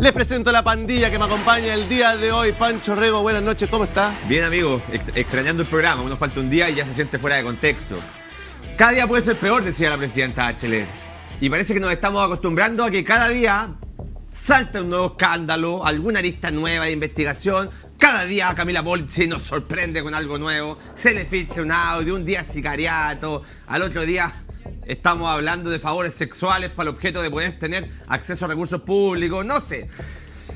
Les presento la pandilla que me acompaña el día de hoy. Pancho Rego, buenas noches, ¿cómo está? Bien, amigo, extrañando el programa. Uno falta un día y ya se siente fuera de contexto. Cada día puede ser peor, decía la presidenta Bachelet. Y parece que nos estamos acostumbrando a que cada día salta un nuevo escándalo, alguna arista nueva de investigación. Cada día Camila Bolsi nos sorprende con algo nuevo. Se le filtra un audio, un día sicariato, al otro día estamos hablando de favores sexuales para el objeto de poder tener acceso a recursos públicos, no sé.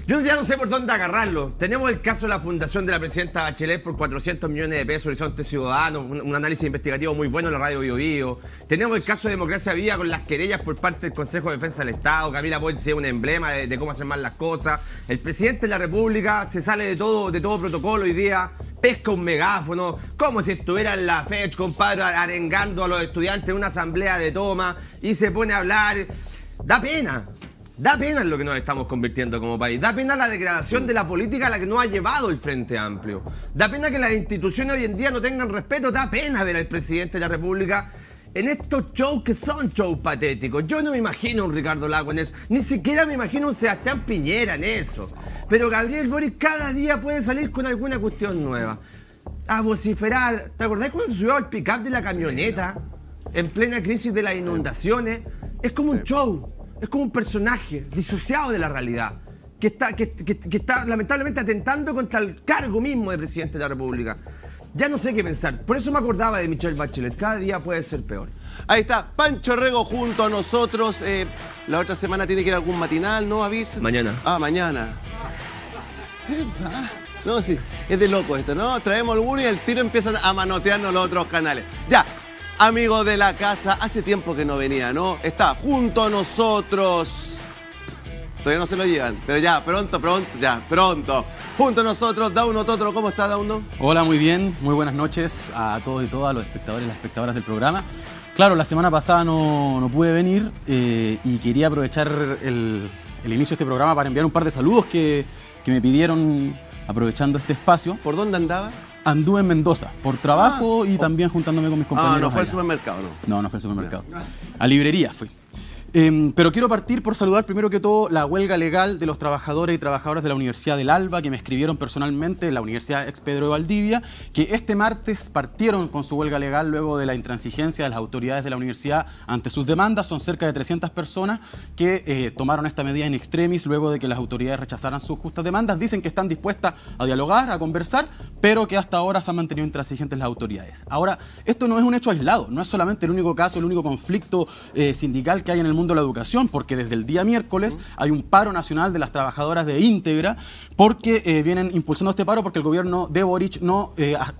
Yo ya no sé por dónde agarrarlo. Tenemos el caso de la fundación de la presidenta Bachelet por 400 millones de pesos, Horizonte Ciudadano, un análisis investigativo muy bueno en la radio Bio Bio. Tenemos el caso de Democracia Viva con las querellas por parte del Consejo de Defensa del Estado. Camila Ponce es un emblema de cómo hacer mal las cosas. El presidente de la República se sale de todo protocolo hoy día. Pesca un megáfono, como si estuviera en la FECH, compadre, arengando a los estudiantes en una asamblea de toma y se pone a hablar. Da pena. Da pena en lo que nos estamos convirtiendo como país. Da pena la degradación de la política a la que nos ha llevado el Frente Amplio. Da pena que las instituciones hoy en día no tengan respeto. Da pena ver al presidente de la República en estos shows que son shows patéticos. Yo no me imagino a un Ricardo Lagos en eso. Ni siquiera me imagino a un Sebastián Piñera en eso. Pero Gabriel Boric cada día puede salir con alguna cuestión nueva. A vociferar. ¿Te acordás cuando se subió al pick-up de la camioneta? En plena crisis de las inundaciones. Es como un show. Es como un personaje disociado de la realidad, que está lamentablemente atentando contra el cargo mismo de presidente de la República. Ya no sé qué pensar. Por eso me acordaba de Michelle Bachelet. Cada día puede ser peor. Ahí está, Pancho Rego junto a nosotros. La otra semana tiene que ir a algún matinal, ¿no? Avisen. Mañana. Ah, mañana. No, sí, es de loco esto, ¿no? Traemos alguno y al tiro empiezan a manotearnos los otros canales. Ya. Amigo de la casa, hace tiempo que no venía, ¿no? Está junto a nosotros. Todavía no se lo llevan, pero ya, pronto. Junto a nosotros, Dauno Totoro. ¿Cómo está, Dauno? Hola, muy bien. Muy buenas noches a todos y todas, los espectadores y las espectadoras del programa. Claro, la semana pasada no pude venir y quería aprovechar el inicio de este programa para enviar un par de saludos que me pidieron aprovechando este espacio. ¿Por dónde andaba? Anduve en Mendoza, por trabajo y también juntándome con mis compañeros. Ah, no fue al supermercado, ¿no? No, no fue al supermercado. No. A librería fui. Pero quiero partir por saludar primero que todo la huelga legal de los trabajadores y trabajadoras de la Universidad del Alba, que me escribieron personalmente, la Universidad Ex-Pedro de Valdivia, que este martes partieron con su huelga legal luego de la intransigencia de las autoridades de la universidad ante sus demandas. Son cerca de 300 personas que tomaron esta medida in extremis luego de que las autoridades rechazaran sus justas demandas. Dicen que están dispuestas a dialogar, a conversar, pero que hasta ahora se han mantenido intransigentes las autoridades. Ahora, esto no es un hecho aislado, no es solamente el único caso, el único conflicto sindical que hay en el mundo de la educación, porque desde el día miércoles hay un paro nacional de las trabajadoras de Integra, porque vienen impulsando este paro porque el gobierno de Boric no ha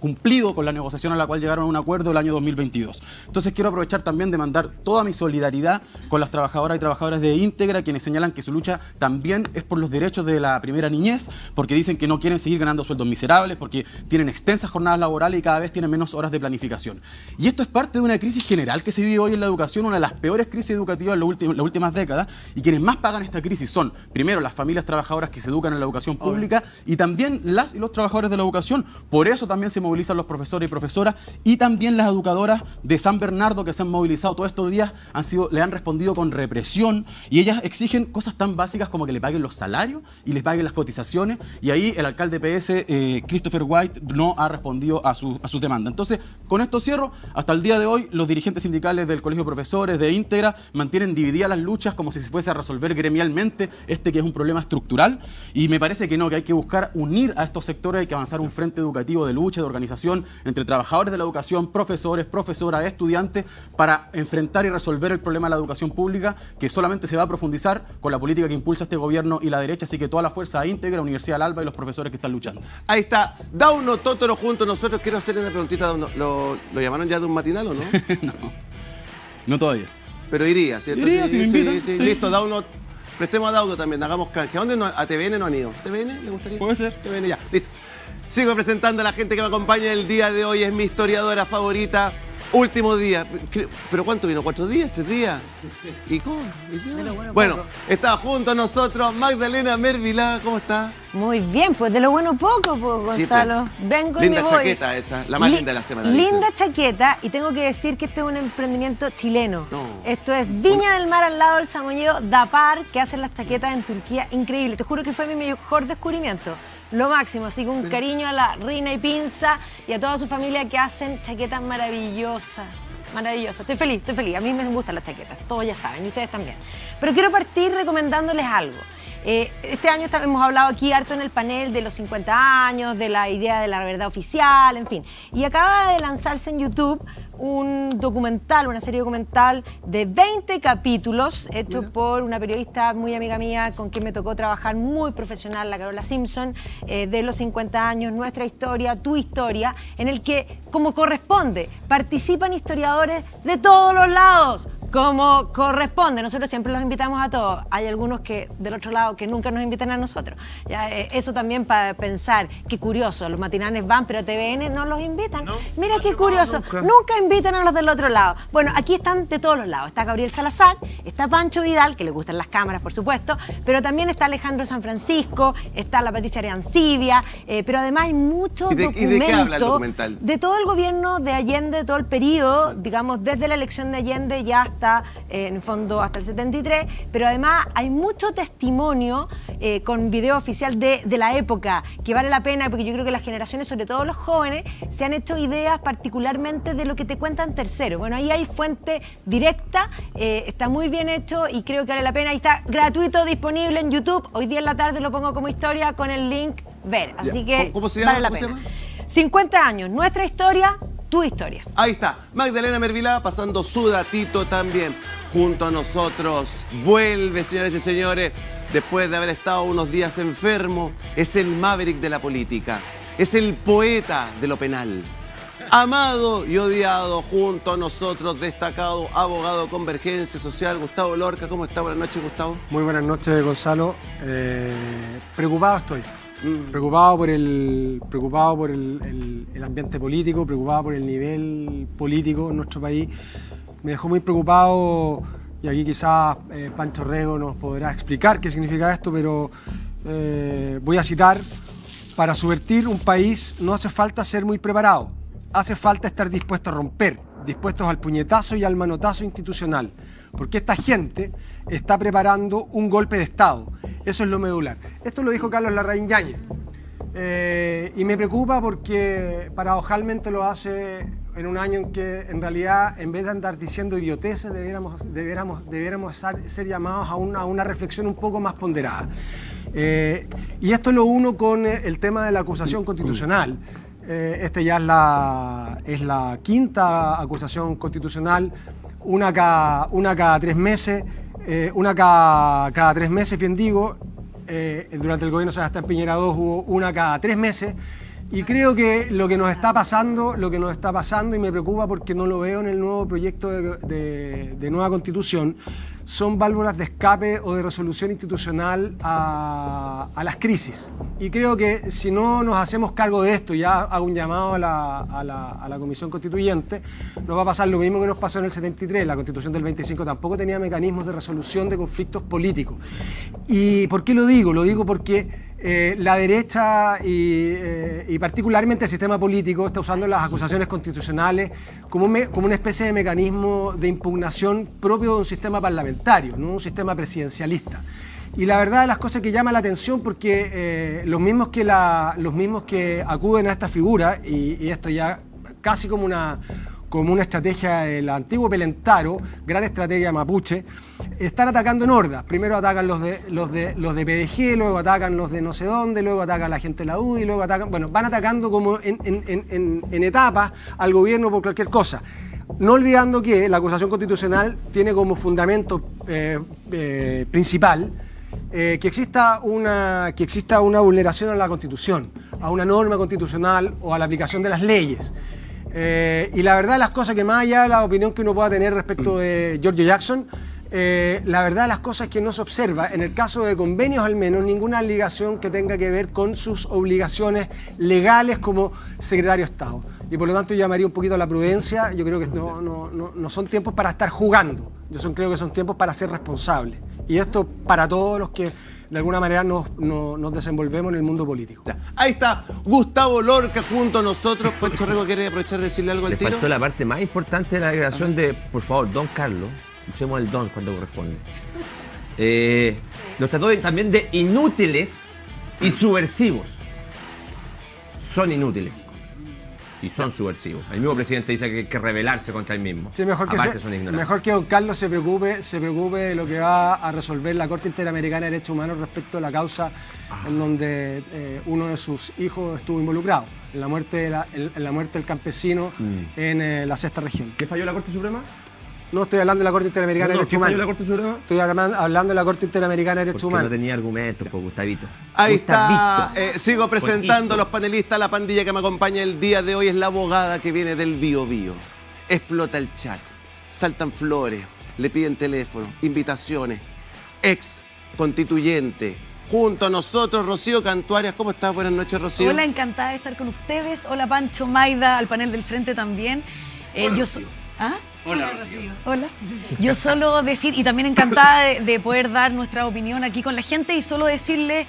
cumplido con la negociación a la cual llegaron a un acuerdo el año 2022. Entonces quiero aprovechar también de mandar toda mi solidaridad con las trabajadoras y trabajadores de Integra, quienes señalan que su lucha también es por los derechos de la primera niñez, porque dicen que no quieren seguir ganando sueldos miserables, porque tienen extensas jornadas laborales y cada vez tienen menos horas de planificación. Y esto es parte de una crisis general que se vive hoy en la educación, una de las peores crisis educativas en las últimas décadas, y quienes más pagan esta crisis son, primero, las familias trabajadoras que se educan en la educación pública y también las y los trabajadores de la educación. Por eso también se movilizan los profesores y profesoras y también las educadoras de San Bernardo, que se han movilizado todos estos días, le han respondido con represión, y ellas exigen cosas tan básicas como que le paguen los salarios y les paguen las cotizaciones, y ahí el alcalde PS, Christopher White, no ha respondido a su demanda. Entonces, con esto cierro. Hasta el día de hoy, los dirigentes sindicales del Colegio de Profesores de Integra mantienen divididas las luchas como si se fuese a resolver gremialmente este que es un problema estructural, y me parece que no, que hay que buscar unir a estos sectores, hay que avanzar un frente educativo de lucha, de organización entre trabajadores de la educación, profesores, profesoras, estudiantes, para enfrentar y resolver el problema de la educación pública, que solamente se va a profundizar con la política que impulsa este gobierno y la derecha. Así que toda la fuerza Integra, Universidad del Alba y los profesores que están luchando. Ahí está, Dauno Totoro junto a nosotros. Quiero hacerle una preguntita, Dauno. ¿Lo llamaron ya de un matinal o no? No todavía. Pero iría, ¿cierto? Iría, sí, si me invitan. Sí. Listo, Dauno. Prestemos a Dauno también, hagamos canje. ¿A dónde no? ¿A TVN no han ido? ¿TVN le gustaría? Puede ser. TVN ya, listo. Sigo presentando a la gente que me acompaña el día de hoy. Es mi historiadora favorita, Último día. ¿Pero cuánto vino? ¿4 días? ¿3 días? ¿Y cómo? Bueno, está junto a nosotros Magdalena Merbilháa. ¿Cómo está? Muy bien, pues de lo bueno poco, pues, Gonzalo. Sí, pues. Vengo linda y me voy. Chaqueta esa, la más linda de la semana. Linda chaqueta, y tengo que decir que este es un emprendimiento chileno. No. Esto es Viña del Mar, al lado del Samoyedo, Dapar, que hacen las chaquetas en Turquía. Increíble, te juro que fue mi mejor descubrimiento. Lo máximo, así que un cariño a la Reina y Pinza y a toda su familia que hacen chaquetas maravillosas. Maravillosas. Estoy feliz, estoy feliz. A mí me gustan las chaquetas, todos ya saben, y ustedes también. Pero quiero partir recomendándoles algo. Este año hemos hablado aquí harto en el panel de los 50 años, de la idea de la verdad oficial, en fin. Y acaba de lanzarse en YouTube un documental, una serie documental de 20 capítulos hecho por una periodista muy amiga mía con quien me tocó trabajar, muy profesional, la Carola Simpson, de los 50 años, nuestra historia, tu historia, en el que, como corresponde, participan historiadores de todos los lados, como corresponde. Nosotros siempre los invitamos a todos. Hay algunos que del otro lado que nunca nos invitan a nosotros. Ya, eso también para pensar, qué curioso, los matinales van, pero a TVN no los invitan. No, mira no, qué curioso, nunca invitan a los del otro lado. Bueno, aquí están de todos los lados. Está Gabriel Salazar, está Pancho Vidal, que le gustan las cámaras, por supuesto, pero también está Alejandro San Francisco, está la Patricia Ancibia, pero además hay muchos documentos. ¿Y de qué habla el documental? De todo el gobierno de Allende, de todo el periodo, digamos, desde la elección de Allende ya hasta, en el fondo, hasta el 73, pero además hay mucho testimonio con video oficial de la época, que vale la pena, porque yo creo que las generaciones, sobre todo los jóvenes, se han hecho ideas particularmente de lo que te cuentan terceros. Bueno, ahí hay fuente directa, está muy bien hecho y creo que vale la pena, y está gratuito, disponible en YouTube. Hoy día en la tarde lo pongo como historia con el link ver, así que ¿cómo se llama? Vale la pena. ¿Cómo se llama? 50 años, nuestra historia, tu historia. Ahí está, Magdalena Merbilháa pasando su datito también. Junto a nosotros vuelve, señores y señores, después de haber estado unos días enfermo, es el Maverick de la política, es el poeta de lo penal. Amado y odiado, junto a nosotros, destacado abogado Convergencia Social, Gustavo Lorca. ¿Cómo está? Buenas noches, Gustavo. Muy buenas noches, Gonzalo. Preocupado estoy. Preocupado por el ambiente político, preocupado por el nivel político en nuestro país. Me dejó muy preocupado, y aquí quizás Pancho Rego nos podrá explicar qué significa esto, pero voy a citar: para subvertir un país no hace falta ser muy preparado, hace falta estar dispuesto a romper, dispuestos al puñetazo y al manotazo institucional, porque esta gente está preparando un golpe de Estado. Eso es lo medular. Esto lo dijo Carlos Larraín Yáñez. Y me preocupa porque paradojalmente lo hace en un año en que, en realidad, en vez de andar diciendo idioteces, debiéramos ser llamados a una reflexión un poco más ponderada. Y esto lo uno con el tema de la acusación constitucional. Esta ya es la quinta acusación constitucional, una cada tres meses, bien digo. Durante el gobierno de Sebastián Piñera II hubo una cada 3 meses, y creo que lo que nos está pasando, y me preocupa porque no lo veo en el nuevo proyecto de nueva constitución, son válvulas de escape o de resolución institucional a las crisis. Y creo que si no nos hacemos cargo de esto, ya hago un llamado a la Comisión Constituyente, nos va a pasar lo mismo que nos pasó en el 73. La Constitución del 25 tampoco tenía mecanismos de resolución de conflictos políticos. ¿Y por qué lo digo? Lo digo porque la derecha y particularmente el sistema político está usando las acusaciones constitucionales como una especie de mecanismo de impugnación propio de un sistema parlamentario, no un sistema presidencialista. Y la verdad de las cosas que llama la atención, porque los mismos que acuden a esta figura, y esto ya casi como una estrategia del antiguo Pelentaro, gran estrategia mapuche, están atacando en hordas. Primero atacan los de PDG, luego atacan los de no sé dónde, luego atacan la gente de la UDI, luego atacan, bueno, van atacando como en etapas al gobierno por cualquier cosa. No olvidando que la acusación constitucional tiene como fundamento principal que exista una vulneración a la Constitución, a una norma constitucional o a la aplicación de las leyes. Y la verdad de las cosas, que más allá de la opinión que uno pueda tener respecto de Giorgio Jackson, la verdad de las cosas es que no se observa, en el caso de convenios al menos, ninguna obligación que tenga que ver con sus obligaciones legales como secretario de Estado. y por lo tanto yo llamaría un poquito a la prudencia. Yo creo que no son tiempos para estar jugando, creo que son tiempos para ser responsables, y esto para todos los que de alguna manera nos desenvolvemos en el mundo político. Ahí está Gustavo Lorca junto a nosotros. Pancho Rego, ¿quiere aprovechar de decirle algo al tiro? Le faltó la parte más importante de la declaración de, por favor, don Carlos, usemos el don cuando corresponde. Nos trató también de inútiles y subversivos. Son inútiles y son subversivos. El mismo presidente dice que hay que rebelarse contra el mismo. Sí, mejor que don Carlos se preocupe de lo que va a resolver la Corte Interamericana de Derechos Humanos respecto a la causa en donde uno de sus hijos estuvo involucrado, en la muerte, del campesino en la sexta región. ¿Qué falló la Corte Suprema? No estoy hablando de la Corte Interamericana de Derechos Humanos. ¿La Corte Suprema? Estoy hablando de la Corte Interamericana de Derechos Humanos. No tenía argumentos, pues, Gustavito. Ahí está. Sigo presentando a los panelistas. La pandilla que me acompaña el día de hoy es la abogada que viene del Biobío. Explota el chat, saltan flores, le piden teléfono, invitaciones. Ex constituyente. Junto a nosotros, Rocío Cantuarias. ¿Cómo estás? Buenas noches, Rocío. Hola, encantada de estar con ustedes. Hola, Pancho, Maida, al panel del frente también. Hola, Rocío. Hola. Yo solo decir, y también encantada de poder dar nuestra opinión aquí con la gente, y solo decirle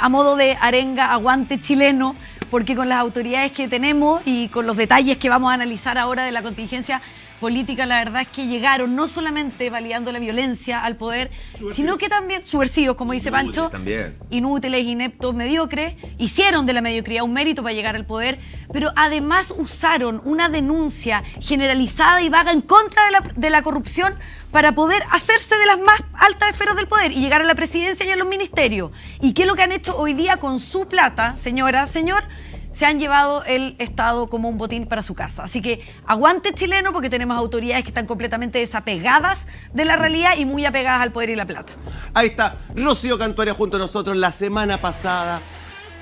a modo de arenga, aguante chileno, porque con las autoridades que tenemos y con los detalles que vamos a analizar ahora de la contingencia política, la verdad es que llegaron no solamente validando la violencia al poder, sino que también subversivos, como dice Pancho, también. Inútiles, ineptos, mediocres, hicieron de la mediocridad un mérito para llegar al poder, pero además usaron una denuncia generalizada y vaga en contra de la corrupción para poder hacerse de las más altas esferas del poder y llegar a la presidencia y a los ministerios. ¿Y qué es lo que han hecho hoy día con su plata, señora, señor? Se han llevado el Estado como un botín para su casa. Así que aguante chileno, porque tenemos autoridades que están completamente desapegadas de la realidad y muy apegadas al poder y la plata. Ahí está Rocío Cantuaria junto a nosotros. La semana pasada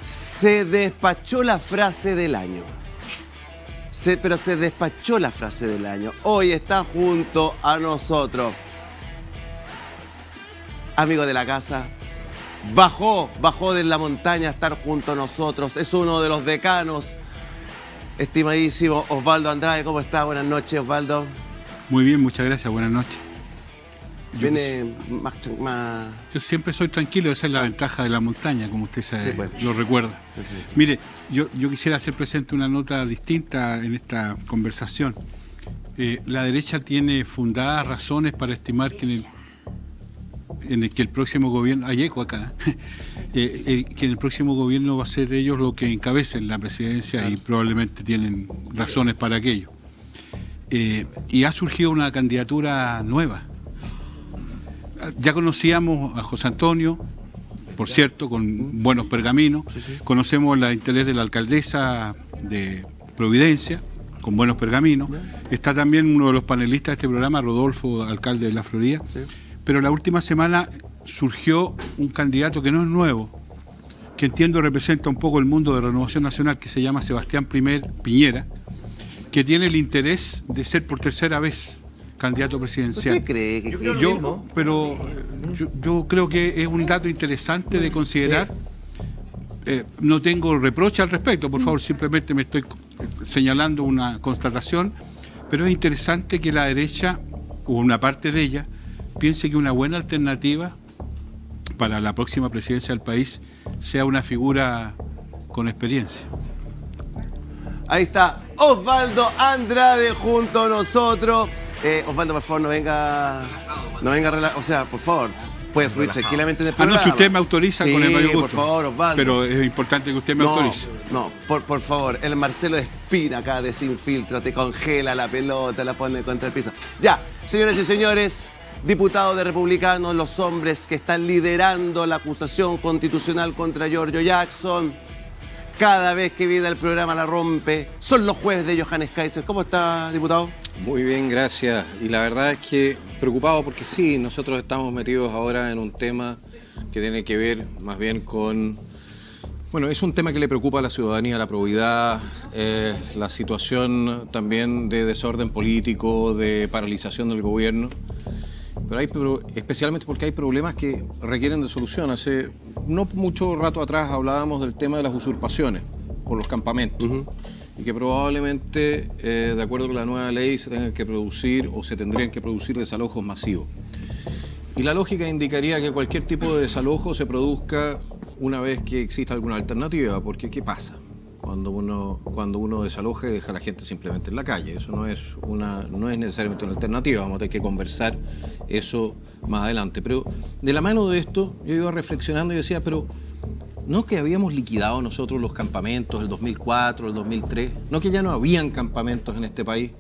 se despachó la frase del año. Pero se despachó la frase del año. Hoy está junto a nosotros. Amigo de la casa. Bajó de la montaña a estar junto a nosotros. Es uno de los decanos, estimadísimo Osvaldo Andrade. ¿Cómo está? Buenas noches, Osvaldo. Muy bien, muchas gracias. Buenas noches. Yo siempre soy tranquilo, esa es la ventaja de la montaña, como usted sabe, sí, pues. Lo recuerda. Perfecto. Mire, yo quisiera hacer presente una nota distinta en esta conversación. La derecha tiene fundadas razones para estimar que en el que el próximo gobierno, hay eco acá, que en el próximo gobierno va a ser ellos lo que encabecen la presidencia, claro. Y probablemente tienen razones para aquello. Y ha surgido una candidatura nueva. Ya conocíamos a José Antonio, por cierto, con buenos pergaminos. Sí, sí. Conocemos el interés de la alcaldesa de Providencia, con buenos pergaminos. Está también uno de los panelistas de este programa, Rodolfo, alcalde de La Florida. Sí. Pero la última semana surgió un candidato que no es nuevo, que entiendo representa un poco el mundo de Renovación Nacional, que se llama Sebastián Piñera, que tiene el interés de ser por tercera vez candidato presidencial. ¿Usted cree que yo creo que es un dato interesante de considerar. No tengo reproche al respecto, por favor, simplemente me estoy señalando una constatación, pero es interesante que la derecha, o una parte de ella, piense que una buena alternativa para la próxima presidencia del país sea una figura con experiencia. Ahí está Osvaldo Andrade junto a nosotros. Osvaldo, por favor, no venga relajado, o sea, por favor, puede fluir tranquilamente en el programa. Si usted me autoriza, sí, con el mayor gusto. Por favor, Osvaldo. Pero es importante que usted me autorice. No, por favor, el Marcelo Espina acá de Sin Filtro te congela la pelota, la pone contra el piso. Ya, señoras y señores, diputados de Republicanos, los hombres que están liderando la acusación constitucional contra Giorgio Jackson. Cada vez que viene el programa la rompe. Son los jueves de Johannes Kaiser. ¿Cómo está, diputado? Muy bien, gracias. Y la verdad es que preocupado porque sí, nosotros estamos metidos ahora en un tema que tiene que ver más bien con... Bueno, es un tema que le preocupa a la ciudadanía, la probidad, la situación también de desorden político, de paralización del gobierno. Pero especialmente porque hay problemas que requieren de solución. Hace no mucho rato atrás hablábamos del tema de las usurpaciones por los campamentos. y que probablemente, de acuerdo con la nueva ley, se tengan que producir o se tendrían que producir desalojos masivos. Y la lógica indicaría que cualquier tipo de desalojo se produzca una vez que exista alguna alternativa, porque ¿qué pasa? Cuando uno desaloja y deja a la gente simplemente en la calle. Eso no es necesariamente una alternativa, vamos a tener que conversar eso más adelante. Pero de la mano de esto yo iba reflexionando y decía, pero ¿no que habíamos liquidado nosotros los campamentos el 2004, el 2003? ¿No que ya no habían campamentos en este país?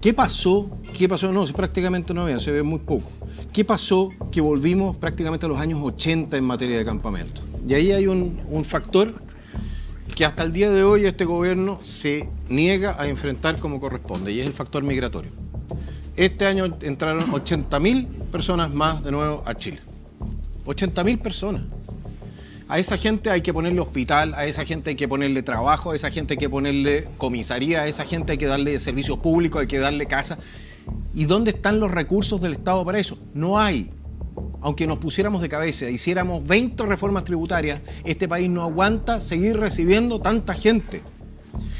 ¿Qué pasó? ¿Qué pasó? No, prácticamente no habían, se ve muy poco. ¿Qué pasó que volvimos prácticamente a los años 80 en materia de campamentos? Y ahí hay un factor que hasta el día de hoy este gobierno se niega a enfrentar como corresponde, y es el factor migratorio. Este año entraron 80.000 personas más de nuevo a Chile. 80.000 personas. A esa gente hay que ponerle hospital, a esa gente hay que ponerle trabajo, a esa gente hay que ponerle comisaría, a esa gente hay que darle servicios públicos, hay que darle casa. ¿Y dónde están los recursos del Estado para eso? No hay. Aunque nos pusiéramos de cabeza, hiciéramos 20 reformas tributarias, este país no aguanta seguir recibiendo tanta gente.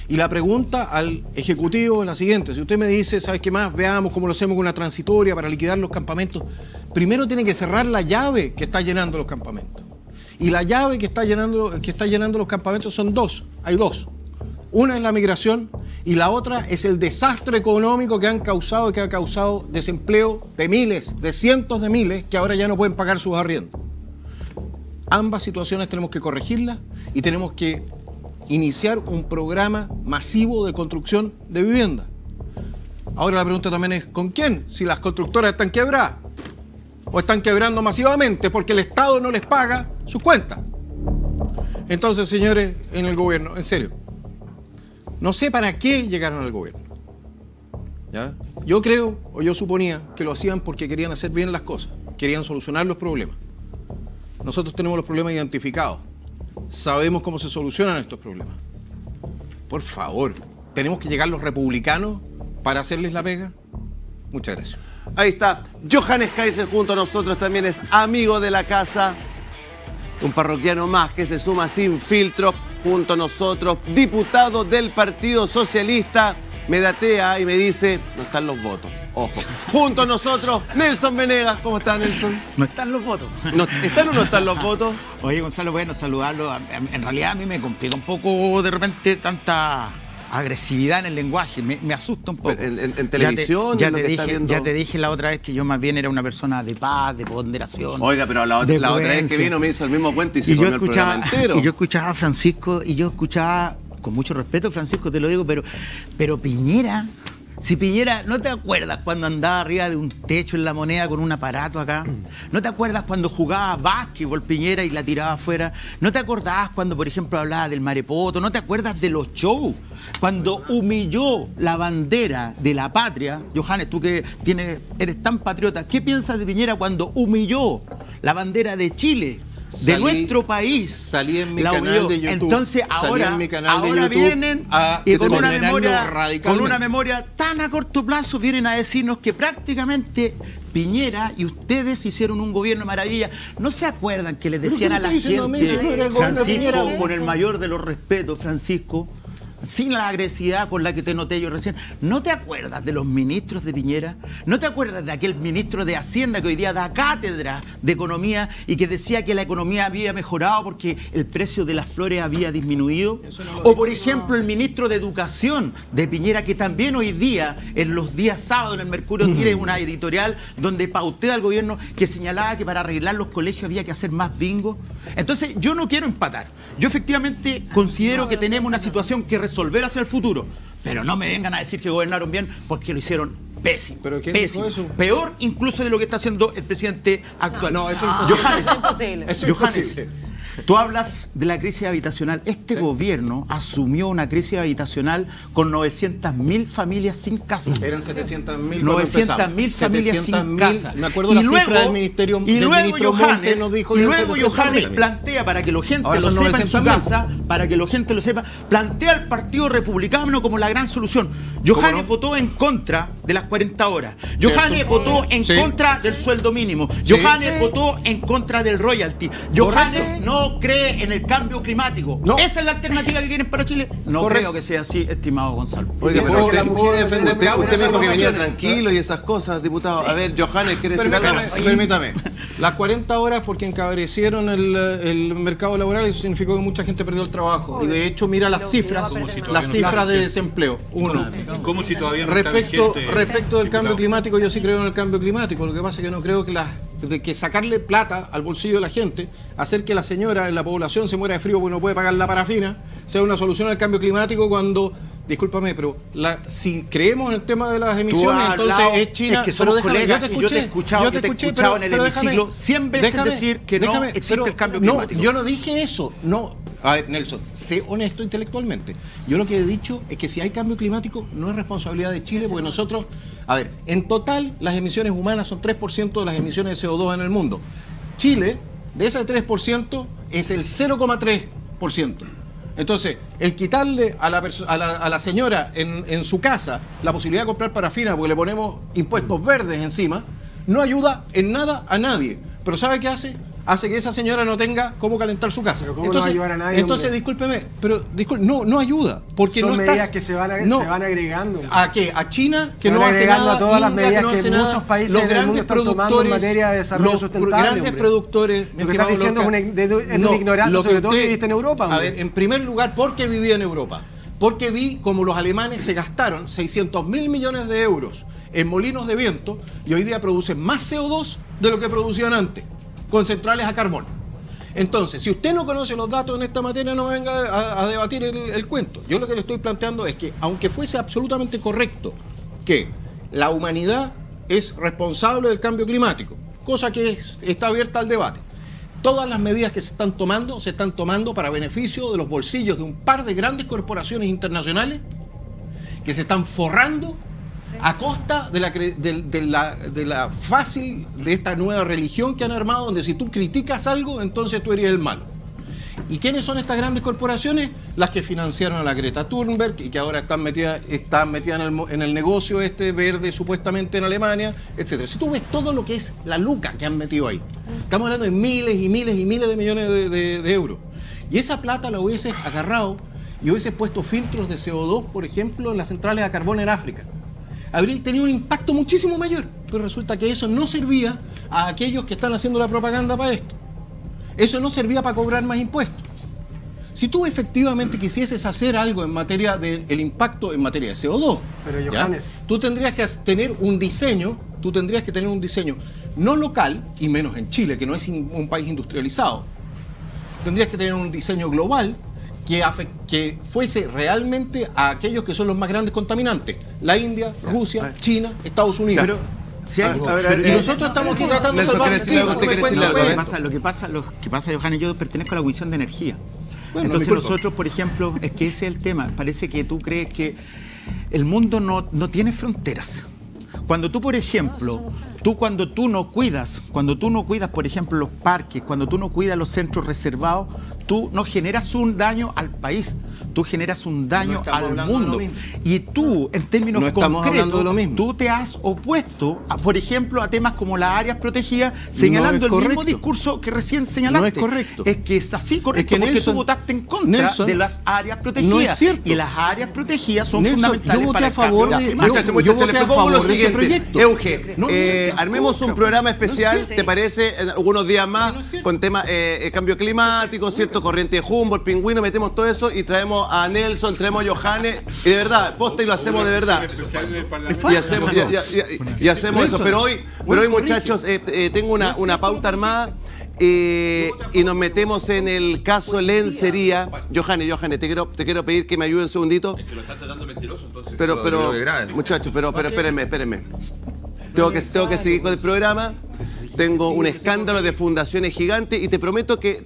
Y la pregunta al Ejecutivo es la siguiente. Si usted me dice, ¿sabes qué más? Veamos cómo lo hacemos con una transitoria para liquidar los campamentos. Primero tiene que cerrar la llave que está llenando los campamentos. Y la llave que está llenando los campamentos son dos. Hay dos. Una es la migración y la otra es el desastre económico que han causado y que ha causado desempleo de miles, de cientos de miles que ahora ya no pueden pagar sus arriendos. Ambas situaciones tenemos que corregirlas y tenemos que iniciar un programa masivo de construcción de vivienda. Ahora la pregunta también es, ¿con quién? Si las constructoras están quebradas o están quebrando masivamente porque el Estado no les paga sus cuentas. Entonces, señores, en el gobierno, en serio, no sé para qué llegaron al gobierno. ¿Ya? Yo creo, o yo suponía, que lo hacían porque querían hacer bien las cosas, querían solucionar los problemas. Nosotros tenemos los problemas identificados, sabemos cómo se solucionan estos problemas. Por favor, ¿tenemos que llegar los republicanos para hacerles la pega? Muchas gracias. Ahí está, Johannes Kaiser junto a nosotros también es amigo de la casa, un parroquiano más que se suma sin filtro. Junto a nosotros, diputado del Partido Socialista, me datea y me dice, no están los votos, ojo. Junto a nosotros, Nelson Venegas, ¿cómo está, Nelson? No están los votos. No, ¿están o no están los votos? Oye, Gonzalo, bueno, saludarlo. En realidad a mí me complica un poco de repente tanta agresividad en el lenguaje, me asusta un poco. En televisión, ya te dije la otra vez que yo más bien era una persona de paz, de ponderación. Oiga, pero la otra vez que vino me hizo el mismo cuento y se comió el programa entero. Y yo escuchaba a Francisco, y yo escuchaba, con mucho respeto, Francisco, te lo digo, pero Piñera, si Piñera, ¿no te acuerdas cuando andaba arriba de un techo en La Moneda con un aparato acá? ¿No te acuerdas cuando jugaba básquetbol Piñera y la tiraba afuera? ¿No te acordás cuando, por ejemplo, hablaba del Marepoto? ¿No te acuerdas de los shows? Cuando humilló la bandera de la patria, Johannes, tú que eres tan patriota, ¿qué piensas de Piñera cuando humilló la bandera de Chile? De nuestro país. Salí en mi canal de YouTube. Entonces ahora vienen y con una memoria tan a corto plazo vienen a decirnos que prácticamente Piñera y ustedes hicieron un gobierno de maravilla. ¿No se acuerdan que les decían a la gente, Francisco, con el mayor de los respetos, Francisco, sin la agresividad por la que te noté yo recién? ¿No te acuerdas de los ministros de Piñera? ¿No te acuerdas de aquel ministro de Hacienda que hoy día da cátedra de economía y que decía que la economía había mejorado porque el precio de las flores había disminuido? O por ejemplo el ministro de Educación de Piñera, que también hoy día en los días sábados en el Mercurio tiene una editorial donde pautea al gobierno, que señalaba que para arreglar los colegios había que hacer más bingo. Entonces yo no quiero empatar. Yo efectivamente considero que tenemos una situación que resolver hacia el futuro, pero no me vengan a decir que gobernaron bien porque lo hicieron pésimo. ¿Pero quién dijo eso? Peor incluso de lo que está haciendo el presidente actual. No, eso es imposible. Johannes, tú hablas de la crisis habitacional. Este gobierno asumió una crisis habitacional con 900.000 familias sin casa. Eran 700.000. 900.000 familias sin casa. Me acuerdo la cifra del Ministerio Montes nos dijo. Y luego Johannes plantea, para que la gente lo sepa en su casa, plantea al Partido Republicano como la gran solución. Johannes votó en contra de las 40 horas. Johannes votó en contra del sueldo mínimo. Johannes votó en contra del royalty. Johannes no no cree en el cambio climático. No. ¿Esa es la alternativa que quieren para Chile? No creo que sea así, estimado Gonzalo. Oiga, pero usted dijo que venía tranquilo y esas cosas, diputado. Sí. A ver, Johannes, ¿quiere decir algo? Permítame. Las 40 horas porque encabrecieron el mercado laboral, eso significó que mucha gente perdió el trabajo. Y de hecho, mira las cifras, las cifras de desempleo. Uno. ¿Cómo si todavía no respecto del cambio climático, yo sí creo en el cambio climático. Lo que pasa es que no creo que las... de que sacarle plata al bolsillo de la gente, hacer que la señora en la población se muera de frío porque no puede pagar la parafina, sea una solución al cambio climático cuando, discúlpame, pero si creemos en el tema de las emisiones, entonces es China. Es que somos colegas, yo te he escuchado en el hemiciclo 100 veces decir que no existe el cambio climático. No, yo no dije eso, no. A ver, Nelson, sé honesto intelectualmente. Yo lo que he dicho es que si hay cambio climático no es responsabilidad de Chile, porque nosotros, a ver, en total las emisiones humanas son 3% de las emisiones de CO2 en el mundo. Chile, de ese 3%, es el 0,3%. Entonces, el quitarle a la señora en su casa la posibilidad de comprar parafina porque le ponemos impuestos verdes encima, no ayuda en nada a nadie. Pero ¿sabe qué hace? Hace que esa señora no tenga cómo calentar su casa. Entonces, no va a ayudar a nadie, entonces discúlpeme, pero no ayuda. Porque son medidas que se van agregando. ¿A qué? A China, que no hace nada, a todas las medidas que no hace nada, muchos países los grandes están tomando en materia de desarrollo sustentable. Los grandes productores... Lo que están diciendo es una ignorancia, sobre todo que viviste en Europa. A ver, en primer lugar, porque viví en Europa. Porque vi como los alemanes se gastaron 600.000 millones de euros en molinos de viento y hoy día producen más CO2 de lo que producían antes, con centrales a carbón. Entonces, si usted no conoce los datos en esta materia, no venga a debatir el cuento. Yo lo que le estoy planteando es que, aunque fuese absolutamente correcto que la humanidad es responsable del cambio climático, cosa que está abierta al debate, todas las medidas que se están tomando para beneficio de los bolsillos de un par de grandes corporaciones internacionales que se están forrando a costa de la fácil de esta nueva religión que han armado, donde si tú criticas algo, entonces tú eres el malo. ¿Y quiénes son estas grandes corporaciones? Las que financiaron a la Greta Thunberg y que ahora están metidas en el negocio este verde, supuestamente en Alemania, etc. Si tú ves todo lo que es la luca que han metido ahí, estamos hablando de miles y miles y miles de millones de euros. Y esa plata la hubieses agarrado y hubieses puesto filtros de CO2, por ejemplo, en las centrales a carbón en África. Habría tenido un impacto muchísimo mayor, pero resulta que eso no servía a aquellos que están haciendo la propaganda para esto. Eso no servía para cobrar más impuestos. Si tú efectivamente quisieses hacer algo en materia del impacto en materia de CO2, pero, Johannes, tú tendrías que tener un diseño, no local, y menos en Chile, que no es un país industrializado, tendrías que tener un diseño global que fuese realmente a aquellos que son los más grandes contaminantes: la India, Rusia, China, Estados Unidos. Pero, si hay, y nosotros estamos aquí tratando de salvar el clima. Lo que pasa, Johannes, yo pertenezco a la Comisión de Energía. Bueno, entonces nosotros, por ejemplo, es que ese es el tema. Parece que tú crees que el mundo no tiene fronteras. Cuando tú, por ejemplo, cuando tú no cuidas, por ejemplo, los parques, cuando tú no cuidas los centros reservados, tú no generas un daño al país, tú generas un daño al mundo. Y tú, en términos concretos, tú te has opuesto, por ejemplo, a temas como las áreas protegidas, señalando el mismo discurso que recién señalaste. No es correcto. Es que es así, correcto, porque tú votaste en contra de las áreas protegidas. No es cierto. Y las áreas protegidas son fundamentales para el cambio climático. Yo voté a favor de ese proyecto. Armemos un programa especial, ¿te parece? Algunos días más, con temas cambio climático, ¿cierto? Corriente de Humboldt, pingüino, metemos todo eso y traemos a Nelson, traemos a Johannes, y de verdad, posta, y lo hacemos de verdad. Y hacemos eso. Pero hoy muchachos, tengo una pauta armada. Y nos metemos en el caso lencería. Johannes, te quiero pedir que me ayude un segundito. Es que lo están tratando mentiroso, entonces. Pero espérenme. Tengo que seguir con el programa. Tengo un escándalo de fundaciones gigantes y te prometo que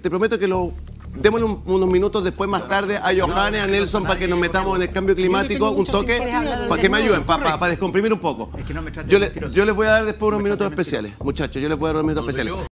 lo démosle unos minutos después, más tarde, a Johannes, a Nelson, para que nos metamos en el cambio climático un toque, para que me ayuden, para descomprimir un poco. Yo les voy a dar después unos minutos especiales, muchachos.